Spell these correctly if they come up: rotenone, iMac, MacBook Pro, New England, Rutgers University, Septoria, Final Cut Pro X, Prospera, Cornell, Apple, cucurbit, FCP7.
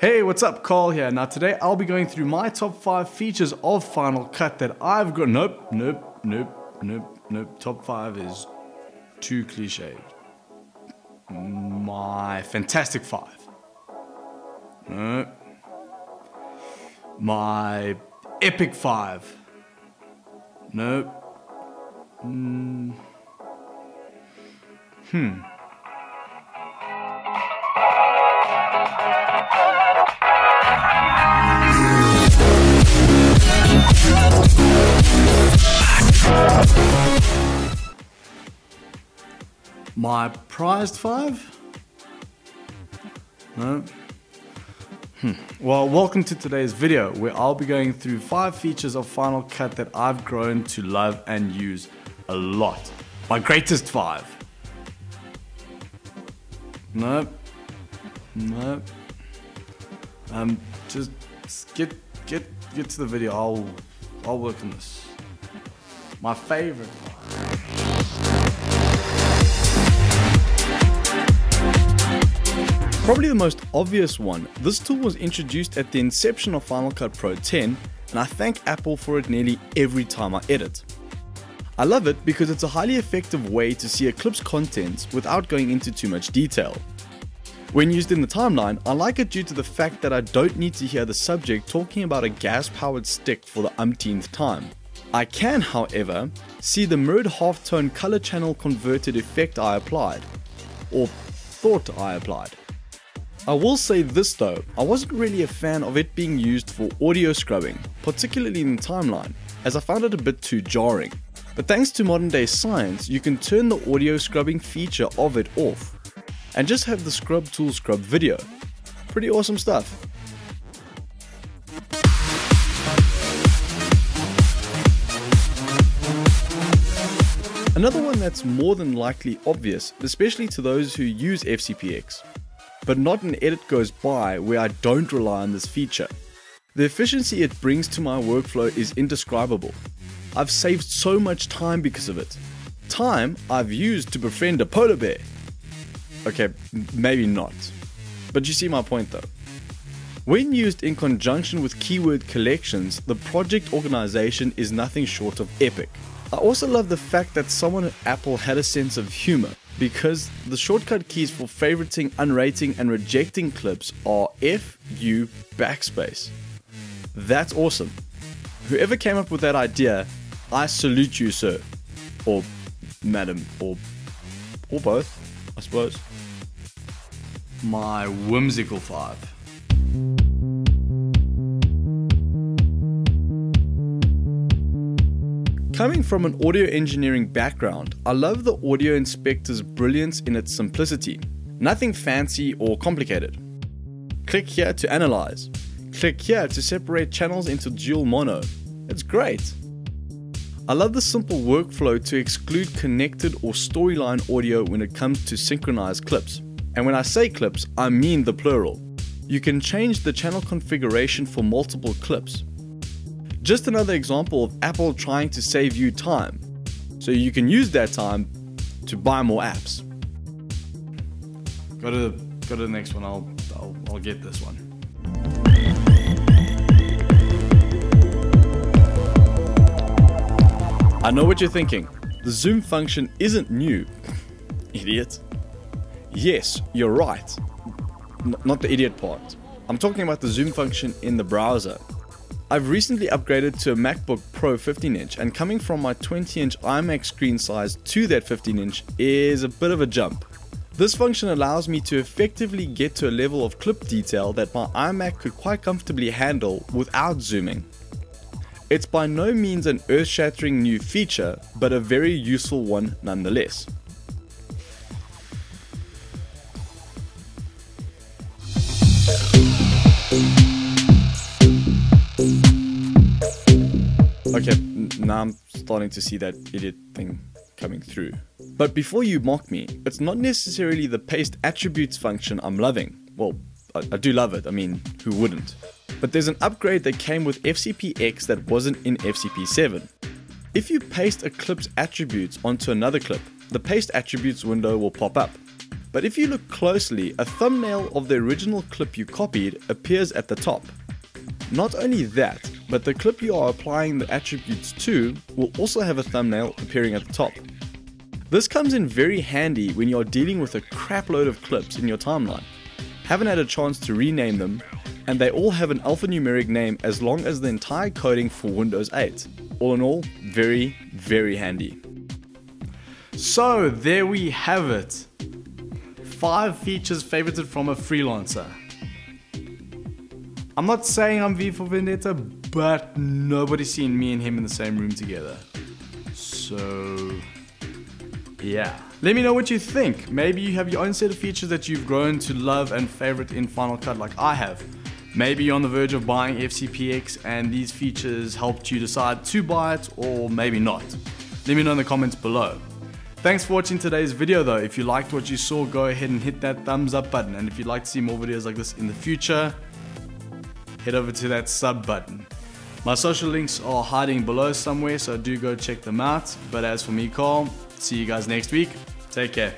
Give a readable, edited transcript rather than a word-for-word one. Hey, what's up? Carl here. Now today I'll be going through my top 5 features of Final Cut that I've got. Nope. Top 5 is too cliched. My fantastic 5. Nope. My epic 5. Nope. My prized 5? No? Well, welcome to today's video where I'll be going through 5 features of Final Cut that I've grown to love and use a lot. My greatest 5. No. Just get to the video. I'll work on this. My favorite. Probably the most obvious one, this tool was introduced at the inception of Final Cut Pro X, and I thank Apple for it nearly every time I edit. I love it because it's a highly effective way to see a clip's contents without going into too much detail. When used in the timeline, I like it due to the fact that I don't need to hear the subject talking about a gas-powered stick for the umpteenth time. I can, however, see the mirrored halftone color channel converted effect I applied, or thought I applied. I will say this though, I wasn't really a fan of it being used for audio scrubbing, particularly in the timeline, as I found it a bit too jarring. But thanks to modern day science, you can turn the audio scrubbing feature of it off, and just have the scrub tool scrub video. Pretty awesome stuff. Another one that's more than likely obvious, especially to those who use FCPX. But not an edit goes by where I don't rely on this feature. The efficiency it brings to my workflow is indescribable. I've saved so much time because of it. Time I've used to befriend a polar bear. Okay, maybe not. But you see my point though. When used in conjunction with keyword collections, the project organization is nothing short of epic. I also love the fact that someone at Apple had a sense of humor, because the shortcut keys for favoriting, unrating, and rejecting clips are FUbackspace. That's awesome. Whoever came up with that idea, I salute you, sir. Or madam, or both, I suppose. My whimsical 5. Coming from an audio engineering background, I love the Audio Inspector's brilliance in its simplicity. Nothing fancy or complicated. Click here to analyze. Click here to separate channels into dual mono. It's great. I love the simple workflow to exclude connected or storyline audio when it comes to synchronized clips. And when I say clips, I mean the plural. You can change the channel configuration for multiple clips. Just another example of Apple trying to save you time, so you can use that time to buy more apps. Go to the next one. I'll get this one. I know what you're thinking. The zoom function isn't new, idiot. Yes, you're right. Not the idiot part. I'm talking about the zoom function in the browser. I've recently upgraded to a MacBook Pro 15-inch, and coming from my 20-inch iMac screen size to that 15-inch is a bit of a jump. This function allows me to effectively get to a level of clip detail that my iMac could quite comfortably handle without zooming. It's by no means an earth-shattering new feature, but a very useful one nonetheless. Okay, now I'm starting to see that idiot thing coming through. But before you mock me, it's not necessarily the paste attributes function I'm loving. Well, I do love it, I mean, who wouldn't? But there's an upgrade that came with FCPX that wasn't in FCP7. If you paste a clip's attributes onto another clip, the paste attributes window will pop up. But if you look closely, a thumbnail of the original clip you copied appears at the top. Not only that, but the clip you are applying the attributes to will also have a thumbnail appearing at the top. This comes in very handy when you're dealing with a crap load of clips in your timeline, haven't had a chance to rename them, and they all have an alphanumeric name as long as the entire coding for Windows 8. All in all, very, very handy. So there we have it. 5 features favorited from a freelancer. I'm not saying I'm V for Vendetta, but nobody's seen me and him in the same room together. So yeah. Let me know what you think. Maybe you have your own set of features that you've grown to love and favorite in Final Cut like I have. Maybe you're on the verge of buying FCPX and these features helped you decide to buy it, or maybe not. Let me know in the comments below. Thanks for watching today's video though. If you liked what you saw, go ahead and hit that thumbs up button. And if you'd like to see more videos like this in the future, head over to that sub button. My social links are hiding below somewhere, so do go check them out. But as for me, Carl, see you guys next week. Take care.